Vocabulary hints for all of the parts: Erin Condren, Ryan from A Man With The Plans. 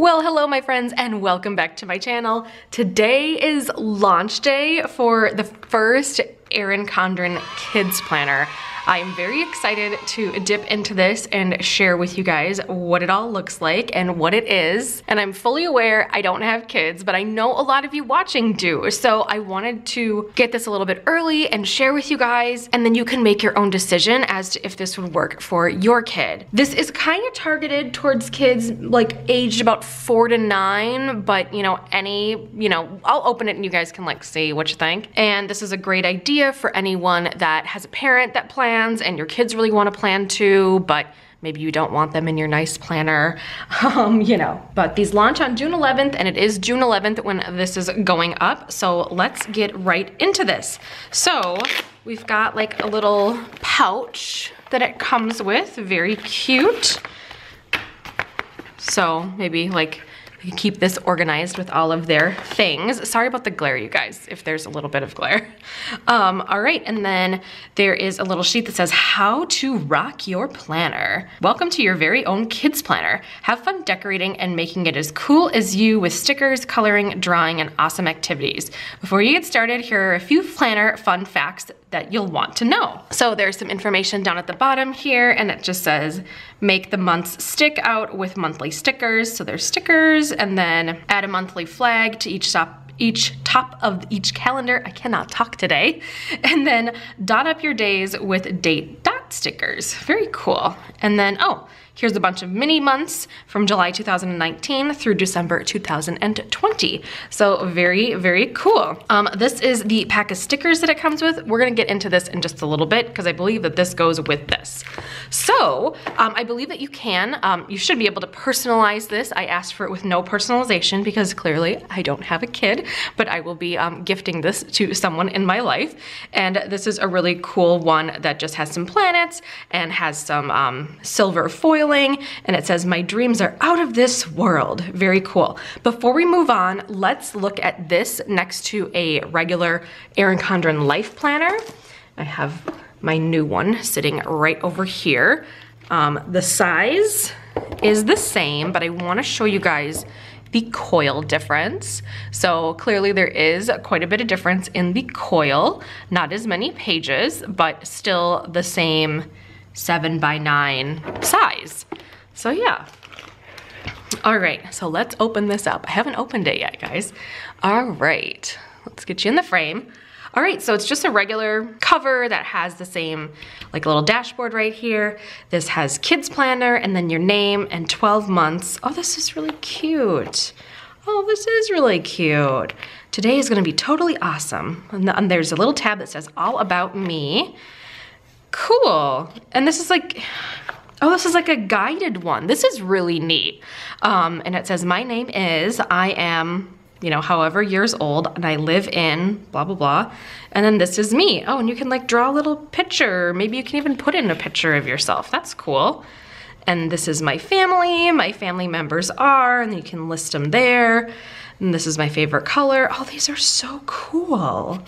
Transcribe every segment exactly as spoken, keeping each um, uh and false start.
Well, hello my friends and welcome back to my channel. Today is launch day for the first Erin Condren Kids Planner. I am very excited to dip into this and share with you guys what it all looks like and what it is. And I'm fully aware I don't have kids, but I know a lot of you watching do. So I wanted to get this a little bit early and share with you guys, and then you can make your own decision as to if this would work for your kid. This is kind of targeted towards kids like aged about four to nine, but you know, any, you know, I'll open it and you guys can like see what you think. And this is a great idea for anyone that has a parent that plans and your kids really want to plan too, but maybe you don't want them in your nice planner, um, you know. But these launch on June eleventh, and it is June eleventh when this is going up, so let's get right into this. So we've got like a little pouch that it comes with, very cute. So maybe like you can keep this organized with all of their things. Sorry about the glare, you guys, if there's a little bit of glare. Um, all right, and then there is a little sheet that says, how to rock your planner. Welcome to your very own kids planner. Have fun decorating and making it as cool as you with stickers, coloring, drawing, and awesome activities. Before you get started, here are a few planner fun facts that you'll want to know. So there's some information down at the bottom here, and it just says, make the months stick out with monthly stickers. So there's stickers, and then add a monthly flag to each stop each top of each calendar. I cannot talk today. And then dot up your days with date dot stickers. Very cool. And then, oh, here's a bunch of mini months from July two thousand nineteen through December two thousand twenty. So very, very cool. Um, this is the pack of stickers that it comes with. We're gonna get into this in just a little bit because I believe that this goes with this. So um, I believe that you can, um, you should be able to personalize this. I asked for it with no personalization because clearly I don't have a kid, but I will be um, gifting this to someone in my life. And this is a really cool one that just has some planets and has some um, silver foil, and it says, my dreams are out of this world. Very cool. Before we move on, let's look at this next to a regular Erin Condren Life Planner. I have my new one sitting right over here. Um, the size is the same, but I want to show you guys the coil difference. So clearly there is quite a bit of difference in the coil. Not as many pages, but still the same seven by nine size. So yeah. All right, so let's open this up. I haven't opened it yet, guys. All right, let's get you in the frame. All right, so it's just a regular cover that has the same like little dashboard right here. This has kids planner and then your name and twelve months. Oh, this is really cute. Oh, this is really cute. Today is gonna be totally awesome. And, the, and there's a little tab that says all about me. Cool. And this is like, oh, this is like a guided one. This is really neat. Um, and it says, my name is, I am, you know, however years old, and I live in blah, blah, blah. And then this is me. Oh, and you can like draw a little picture. Maybe you can even put in a picture of yourself. That's cool. And this is my family. My family members are, and you can list them there. And this is my favorite color. Oh, these are so cool.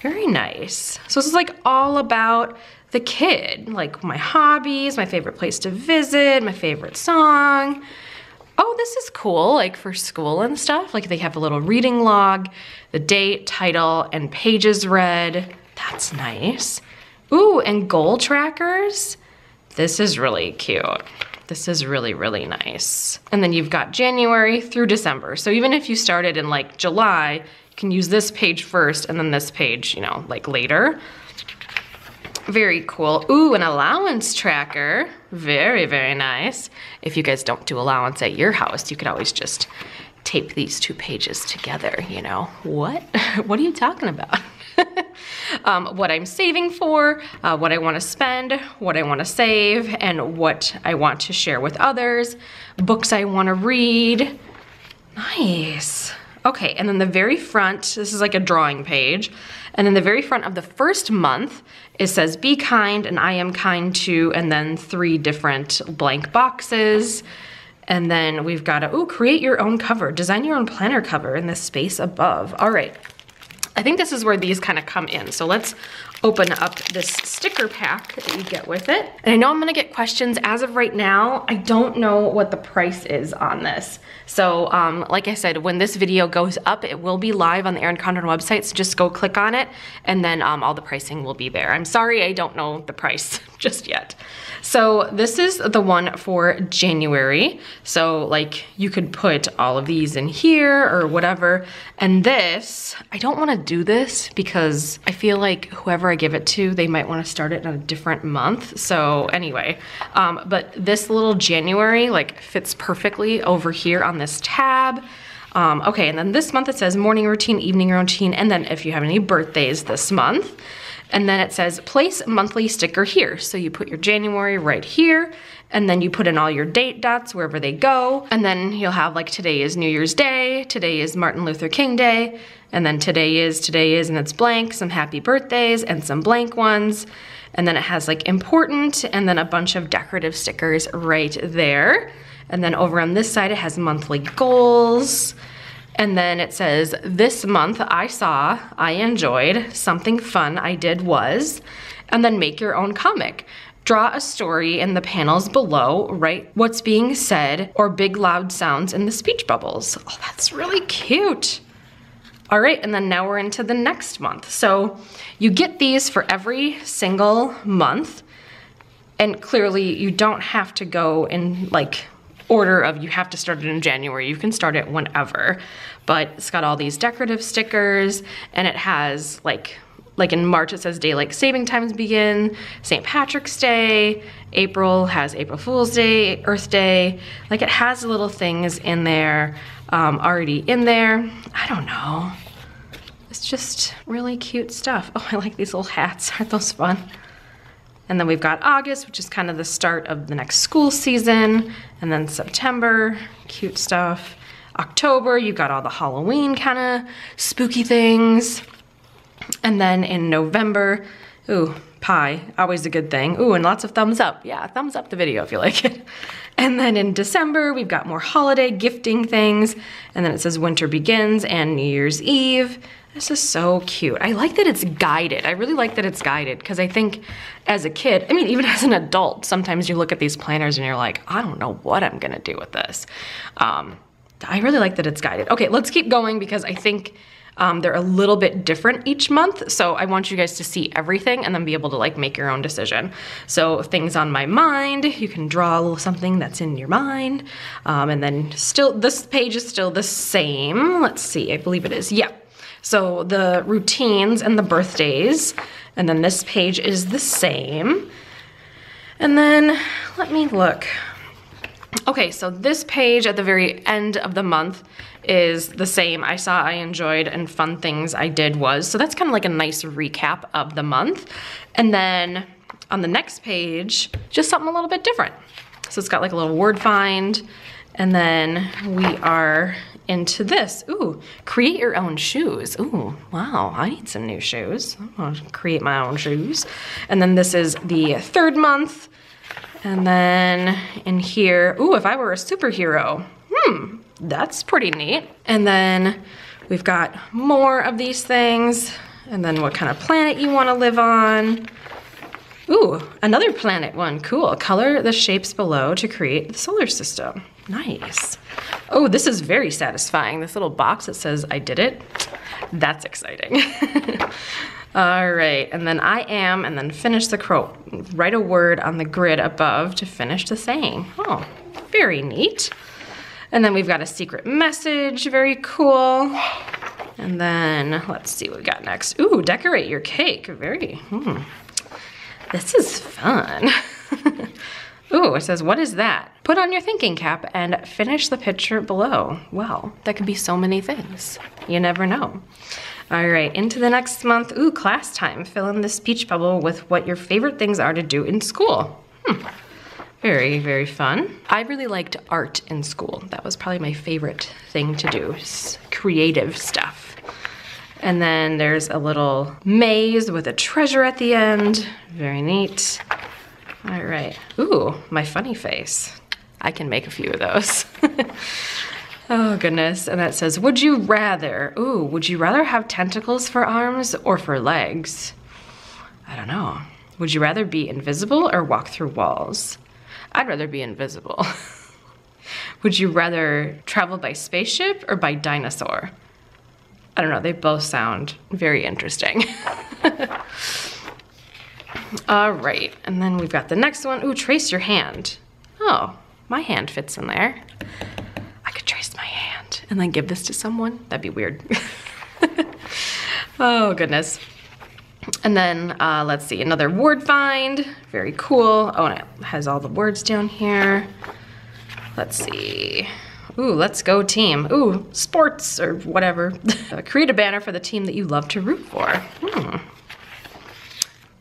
Very nice. So this is like all about the kid, like my hobbies, my favorite place to visit, my favorite song. Oh, this is cool, like for school and stuff. Like they have a little reading log, the date, title, and pages read. That's nice. Ooh, and goal trackers. This is really cute. This is really, really nice. And then you've got January through December. So even if you started in like July, you can use this page first and then this page, you know, like later. Very cool. Ooh, an allowance tracker. Very, very nice. If you guys don't do allowance at your house, you could always just tape these two pages together, you know. What? What are you talking about? um, what I'm saving for, uh, what I want to spend, what I want to save, and what I want to share with others, books I want to read. Nice. Okay, and then the very front, this is like a drawing page, and then the very front of the first month, it says, be kind, and I am kind too, and then three different blank boxes. And then we've got to, ooh, create your own cover. Design your own planner cover in the space above. All right. I think this is where these kind of come in. So let's open up this sticker pack that you get with it. And I know I'm gonna get questions. As of right now, I don't know what the price is on this. So um, like I said, when this video goes up, it will be live on the Erin Condren website, so just go click on it, and then um, all the pricing will be there. I'm sorry, I don't know the price just yet. So this is the one for January. So like you could put all of these in here or whatever. And this, I don't wanna do this because I feel like whoever I give it to, they might wanna start it in a different month. So anyway, um, but this little January like fits perfectly over here on this tab. Um, okay, and then this month it says morning routine, evening routine, and then if you have any birthdays this month. And then it says place monthly sticker here. So you put your January right here, and then you put in all your date dots wherever they go. And then you'll have like today is New Year's Day, today is Martin Luther King Day, and then today is, today is, and it's blank, some happy birthdays and some blank ones. And then it has like important, and then a bunch of decorative stickers right there. And then over on this side, it has monthly goals. And then it says, this month I saw, I enjoyed, something fun I did was, and then make your own comic. Draw a story in the panels below, write what's being said, or big loud sounds in the speech bubbles. Oh, that's really cute. All right, and then now we're into the next month. So you get these for every single month, and clearly you don't have to go in like, order of you have to start it in January. You can start it whenever, but it's got all these decorative stickers, and it has like, like in March it says daylight saving times begin, Saint Patrick's Day, April has April Fool's Day, Earth Day. Like it has little things in there, um, already in there. I don't know. It's just really cute stuff. Oh, I like these little hats. Aren't those fun? And then we've got August, which is kind of the start of the next school season. And then September, cute stuff. October, you've got all the Halloween kind of spooky things. And then in November, ooh, pie, always a good thing. Ooh, and lots of thumbs up. Yeah, thumbs up the video if you like it. And then in December, we've got more holiday gifting things. And then it says winter begins and New Year's Eve. This is so cute. I like that it's guided. I really like that it's guided because I think as a kid, I mean, even as an adult, sometimes you look at these planners and you're like, I don't know what I'm gonna do with this. Um, I really like that it's guided. Okay, let's keep going because I think um, they're a little bit different each month. So I want you guys to see everything and then be able to like make your own decision. So things on my mind, you can draw a little something that's in your mind. Um, and then still, this page is still the same. Let's see, I believe it is, yeah. So the routines and the birthdays, and then this page is the same. And then let me look. Okay, so this page at the very end of the month is the same. I saw, I enjoyed, and fun things I did was. So that's kind of like a nice recap of the month. And then on the next page, just something a little bit different. So it's got like a little word find, and then we are into this. Ooh, create your own shoes. Ooh, wow, I need some new shoes. I'm gonna create my own shoes. And then this is the third month. And then in here, ooh, if I were a superhero. Hmm, that's pretty neat. And then we've got more of these things. And then what kind of planet you wanna live on. Ooh, another planet one, cool. Color the shapes below to create the solar system. Nice. Oh, this is very satisfying. This little box that says I did it. That's exciting. All right, and then I am, and then finish the quote. Write a word on the grid above to finish the saying. Oh, very neat. And then we've got a secret message, very cool. And then let's see what we got next. Ooh, decorate your cake, very, hmm. This is fun. Ooh, it says, what is that? Put on your thinking cap and finish the picture below. Wow, that could be so many things. You never know. All right, into the next month. Ooh, class time. Fill in the speech bubble with what your favorite things are to do in school. Hmm. Very, very fun. I really liked art in school. That was probably my favorite thing to do, creative stuff. And then there's a little maze with a treasure at the end. Very neat. All right. Ooh, my funny face. I can make a few of those. Oh, goodness. And that says, would you rather? Ooh, would you rather have tentacles for arms or for legs? I don't know. Would you rather be invisible or walk through walls? I'd rather be invisible. Would you rather travel by spaceship or by dinosaur? I don't know, they both sound very interesting. All right, and then we've got the next one. Ooh, trace your hand. Oh, my hand fits in there. I could trace my hand and then give this to someone. That'd be weird. Oh, goodness. And then, uh, let's see, another word find. Very cool. Oh, and it has all the words down here. Let's see. Ooh, let's go team. Ooh, sports or whatever. Uh, create a banner for the team that you love to root for. Hmm.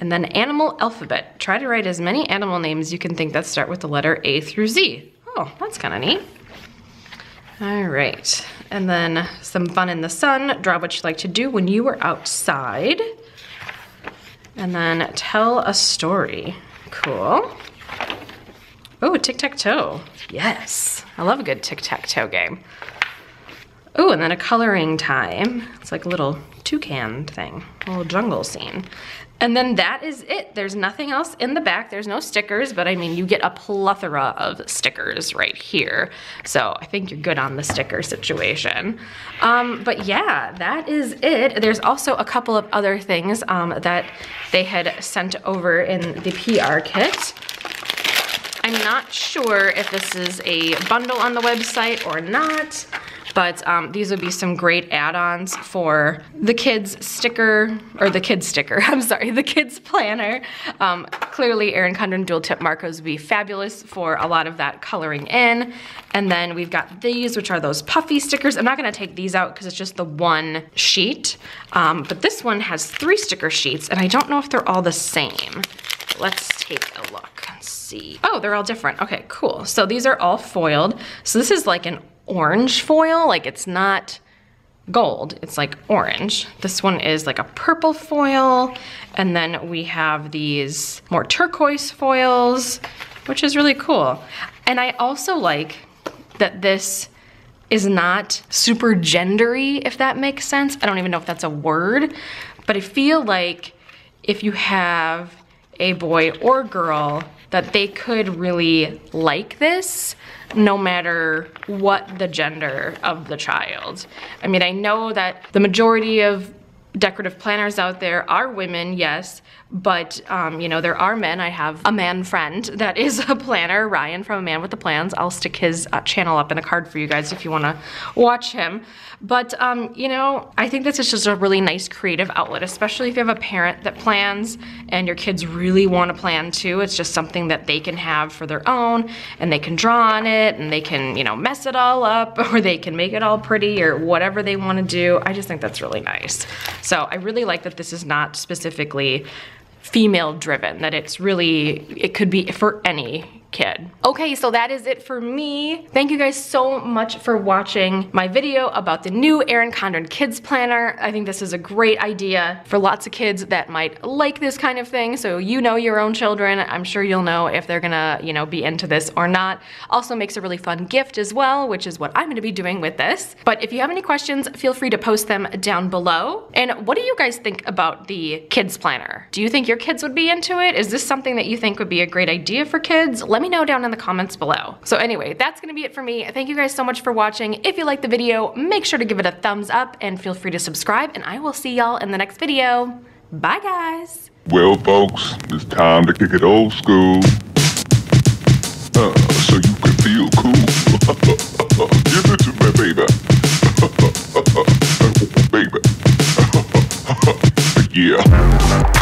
And then animal alphabet. Try to write as many animal names you can think that start with the letter A through Z. Oh, that's kind of neat. All right. And then some fun in the sun. Draw what you like to do when you were outside. And then tell a story. Cool. Oh, tic-tac-toe. Yes. I love a good tic-tac-toe game. Oh, and then a coloring time. It's like a little toucan thing, a little jungle scene. And then that is it. There's nothing else in the back. There's no stickers, but I mean, you get a plethora of stickers right here. So I think you're good on the sticker situation. Um, but yeah, that is it. There's also a couple of other things um, that they had sent over in the P R kit. I'm not sure if this is a bundle on the website or not, but um, these would be some great add-ons for the kids sticker, or the kids sticker, I'm sorry, the kids planner. Um, clearly, Erin Condren dual tip markers would be fabulous for a lot of that coloring in. And then we've got these, which are those puffy stickers. I'm not gonna take these out because it's just the one sheet, um, but this one has three sticker sheets, and I don't know if they're all the same. Let's take a look and see. Oh, they're all different. Okay, cool. So these are all foiled. So this is like an orange foil. Like, it's not gold, it's like orange. This one is like a purple foil. And then we have these more turquoise foils, which is really cool. And I also like that this is not super gendery, if that makes sense. I don't even know if that's a word, but I feel like if you have a boy or girl, that they could really like this no matter what the gender of the child. I mean, I know that the majority of decorative planners out there are women, yes, but um, you know, there are men. I have a man friend that is a planner, Ryan from A Man With The Plans. I'll stick his uh, channel up in the card for you guys if you want to watch him. But um, you know, I think this is just a really nice creative outlet, especially if you have a parent that plans and your kids really want to plan too. It's just something that they can have for their own, and they can draw on it, and they can, you know, mess it all up, or they can make it all pretty, or whatever they want to do. I just think that's really nice. So I really like that this is not specifically female driven, that it's really, it could be for any kid. Okay, so that is it for me. Thank you guys so much for watching my video about the new Erin Condren Kids Planner. I think this is a great idea for lots of kids that might like this kind of thing. So you know your own children. I'm sure you'll know if they're gonna, you know, be into this or not. Also makes a really fun gift as well, which is what I'm gonna be doing with this. But if you have any questions, feel free to post them down below. And what do you guys think about the Kids Planner? Do you think your kids would be into it? Is this something that you think would be a great idea for kids? Let Let me know down in the comments below. So anyway, that's gonna be it for me. Thank you guys so much for watching. If you liked the video, make sure to give it a thumbs up and feel free to subscribe, and I will see y'all in the next video. Bye, guys. Well, folks, it's time to kick it old school. Uh, so you can feel cool. Give it to me, baby. Baby. Yeah.